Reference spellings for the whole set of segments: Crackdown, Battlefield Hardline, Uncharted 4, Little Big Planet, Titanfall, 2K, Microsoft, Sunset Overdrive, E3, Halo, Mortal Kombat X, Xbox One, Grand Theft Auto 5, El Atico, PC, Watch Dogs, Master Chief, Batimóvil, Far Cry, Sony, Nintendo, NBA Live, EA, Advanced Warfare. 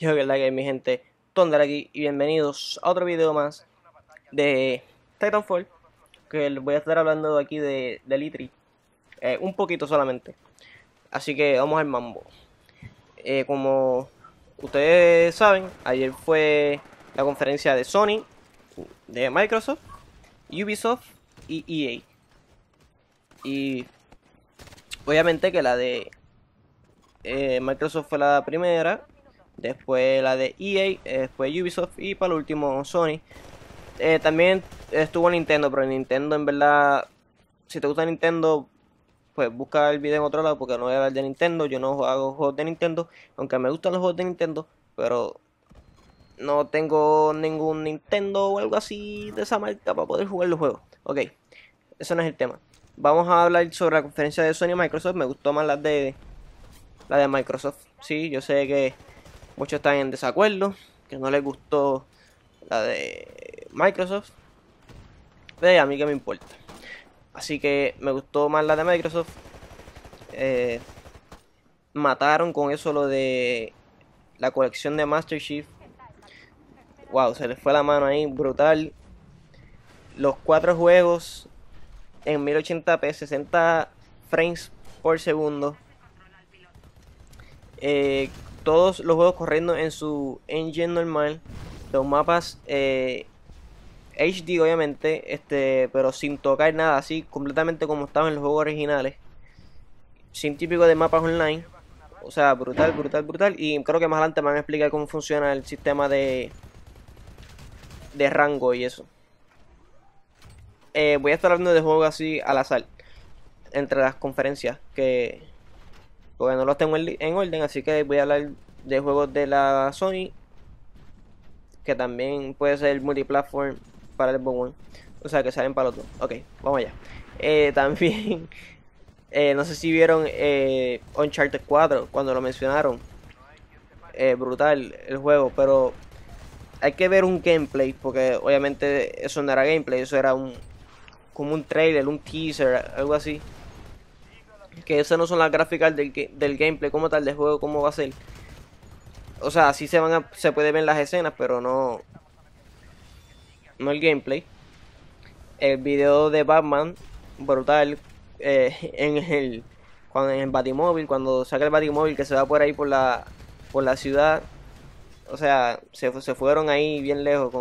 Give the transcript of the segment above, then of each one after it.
Yo que es la que mi gente, Tondar aquí y bienvenidos a otro video más de Titanfall, que voy a estar hablando aquí de E3, un poquito solamente, así que vamos al mambo. Como ustedes saben, ayer fue la conferencia de Sony, de Microsoft, Ubisoft y EA, y obviamente que la de Microsoft fue la primera, después la de EA, después Ubisoft y para lo último Sony. También estuvo Nintendo, pero Nintendo en verdad, si te gusta Nintendo, pues busca el video en otro lado porque no voy a hablar de Nintendo. Yo no hago juegos de Nintendo, aunque me gustan los juegos de Nintendo, pero no tengo ningún Nintendo o algo así de esa marca para poder jugar los juegos. Ok, eso no es el tema. Vamos a hablar sobre la conferencia de Sony y Microsoft. Me gustó más la de Microsoft. Sí, yo sé que muchos están en desacuerdo, que no les gustó la de Microsoft, pero a mí que me importa. Así que me gustó más la de Microsoft. Mataron con eso lo de la colección de Master Chief. Wow, se les fue la mano ahí, brutal. Los 4 juegos en 1080p, 60 frames por segundo. Todos los juegos corriendo en su engine normal. Los mapas HD obviamente, pero sin tocar nada, así completamente como estaban en los juegos originales. Sin típico de mapas online. O sea, brutal, brutal, brutal. Y creo que más adelante me van a explicar cómo funciona el sistema de rango y eso. Voy a estar hablando de juegos así al azar entre las conferencias, que porque no los tengo en orden, así que voy a hablar de juegos de la Sony, que también puede ser multiplatform para el Xbox One, o sea que salen para los dos. Ok, vamos allá. También no sé si vieron Uncharted 4 cuando lo mencionaron. Brutal el juego, pero hay que ver un gameplay, porque obviamente eso no era gameplay, eso era como un trailer, un teaser, algo así. Que esas no son las gráficas del gameplay como tal, del juego, cómo va a ser. O sea, sí se puede ver las escenas, pero no el gameplay. El video de Batman, brutal, en el Batimóvil, cuando saca el Batimóvil que se va por ahí por la ciudad. O sea, se fueron ahí bien lejos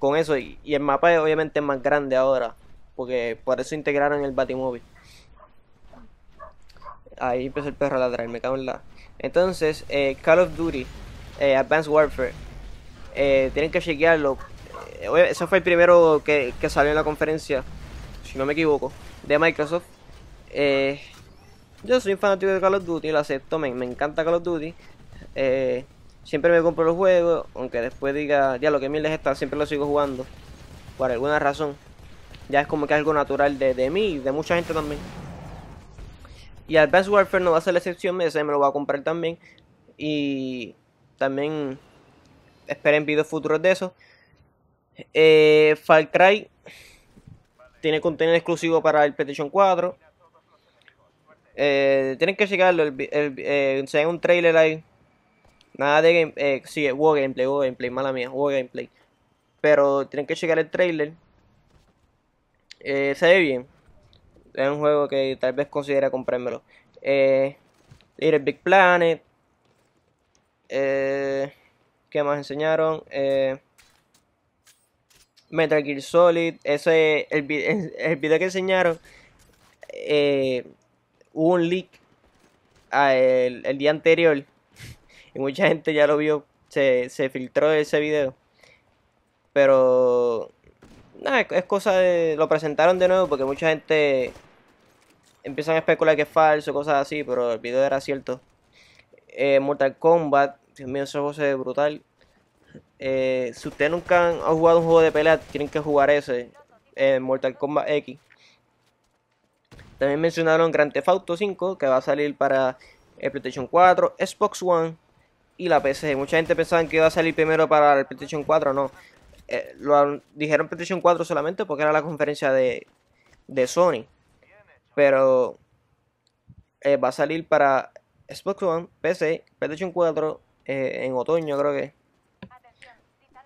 con eso. Y el mapa es obviamente más grande ahora, porque por eso integraron el Batimóvil. Ahí empezó el perro a ladrar, me cago en la... Entonces, Call of Duty, Advanced Warfare, tienen que chequearlo. Ese fue el primero que salió en la conferencia, si no me equivoco, de Microsoft. Yo soy fanático de Call of Duty, lo acepto, me encanta Call of Duty. Siempre me compro los juegos, aunque después diga, ya lo que mil es esta, siempre lo sigo jugando. Por alguna razón. Ya es como que algo natural de mí y de mucha gente también. Y Advanced Warfare no va a ser la excepción, ese me lo voy a comprar también. Y también esperen videos futuros de eso. Far Cry tiene contenido exclusivo para el PlayStation 4. Tienen que checarlo, se ve un trailer ahí. Nada de game, sí, WoW gameplay, mala mía, WoW gameplay. Pero tienen que checar el trailer. Se ve bien. Es un juego que tal vez considera comprármelo. Little Big Planet. ¿Qué más enseñaron? Metal Gear Solid. Ese el video que enseñaron. Hubo un leak el día anterior. Y mucha gente ya lo vio, se filtró ese video. Pero nada, es cosa de... Lo presentaron de nuevo porque mucha gente empiezan a especular que es falso, cosas así, pero el video era cierto. Mortal Kombat, Dios mío, ese juego se ve brutal. Si ustedes nunca han jugado un juego de pelea, tienen que jugar ese, Mortal Kombat X. También mencionaron Grand Theft Auto 5, que va a salir para el PlayStation 4, Xbox One y la PC. Mucha gente pensaba que iba a salir primero para el PlayStation 4, no. Lo dijeron PlayStation 4 solamente porque era la conferencia de Sony. Pero va a salir para Xbox One, PC, PlayStation 4 en otoño, creo que.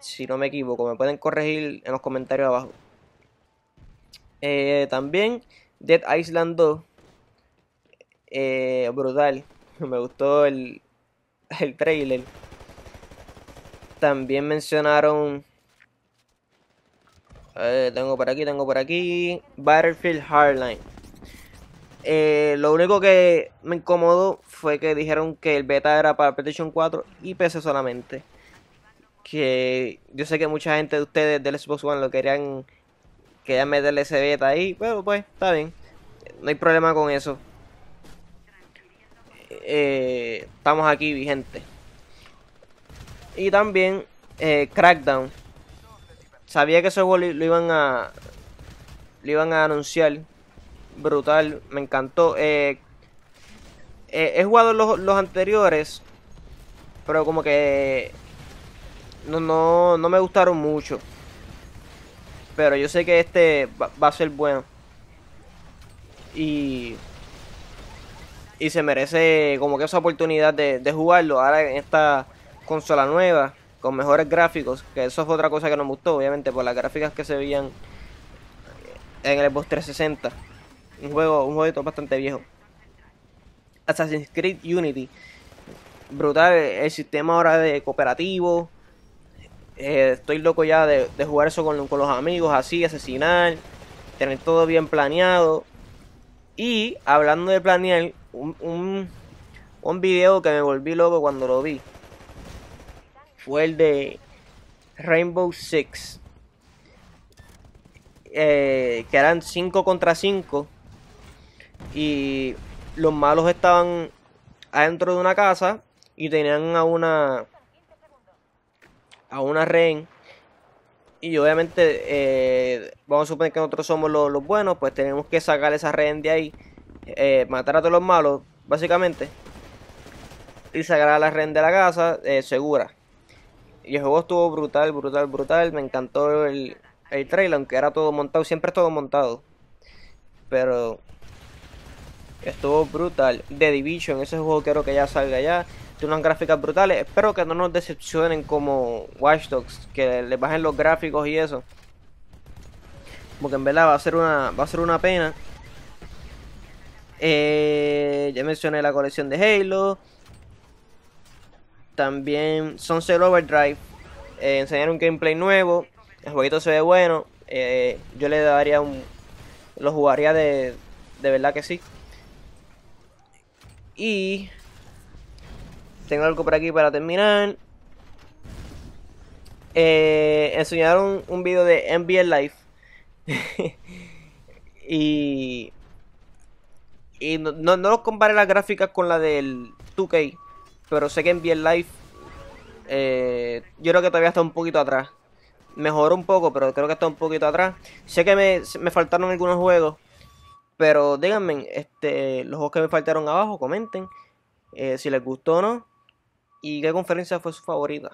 Si no me equivoco, me pueden corregir en los comentarios abajo. También Dead Island 2. Brutal. Me gustó el trailer. También mencionaron... tengo por aquí... Battlefield Hardline. Lo único que me incomodó fue que dijeron que el beta era para PlayStation 4 y PC solamente. Que yo sé que mucha gente de ustedes del Xbox One lo querían meterle ese beta ahí, pero pues está bien, no hay problema con eso. Estamos aquí vigente. Y también Crackdown. Sabía que ese juego lo iban a anunciar. Brutal, me encantó. He jugado los anteriores, pero como que no me gustaron mucho. Pero yo sé que este va a ser bueno. Y se merece como que esa oportunidad de jugarlo ahora en esta consola nueva, con mejores gráficos. Que eso es otra cosa que nos gustó, obviamente, por las gráficas que se veían en el Xbox 360. Un juego bastante viejo. Assassin's Creed Unity. Brutal el sistema ahora de cooperativo. Estoy loco ya de jugar eso con los amigos, así, asesinar, tener todo bien planeado. Y hablando de planear, un video que me volví loco cuando lo vi fue el de Rainbow Six, que eran 5 contra 5 y los malos estaban adentro de una casa y tenían a una rehén. Y obviamente vamos a suponer que nosotros somos los buenos, pues tenemos que sacar esa rehén de ahí, matar a todos los malos básicamente y sacar a la rehén de la casa segura. Y el juego estuvo brutal, me encantó el trailer, aunque era todo montado, siempre es todo montado, pero estuvo brutal. The Division, ese juego quiero que ya salga ya. Tiene unas gráficas brutales. Espero que no nos decepcionen como Watch Dogs, que le bajen los gráficos y eso, porque en verdad va a ser una pena. Ya mencioné la colección de Halo. También Sunset Overdrive. Enseñaron un gameplay nuevo. El jueguito se ve bueno. Yo le daría lo jugaría de verdad que sí. Y tengo algo por aquí para terminar. Enseñaron un video de NBA Live. Y no los comparé las gráficas con la del 2K. Pero sé que NBA Live, yo creo que todavía está un poquito atrás. Mejoró un poco, pero creo que está un poquito atrás. Sé que me faltaron algunos juegos. Pero díganme, los juegos que me faltaron abajo, comenten. Si les gustó o no. ¿Y qué conferencia fue su favorita?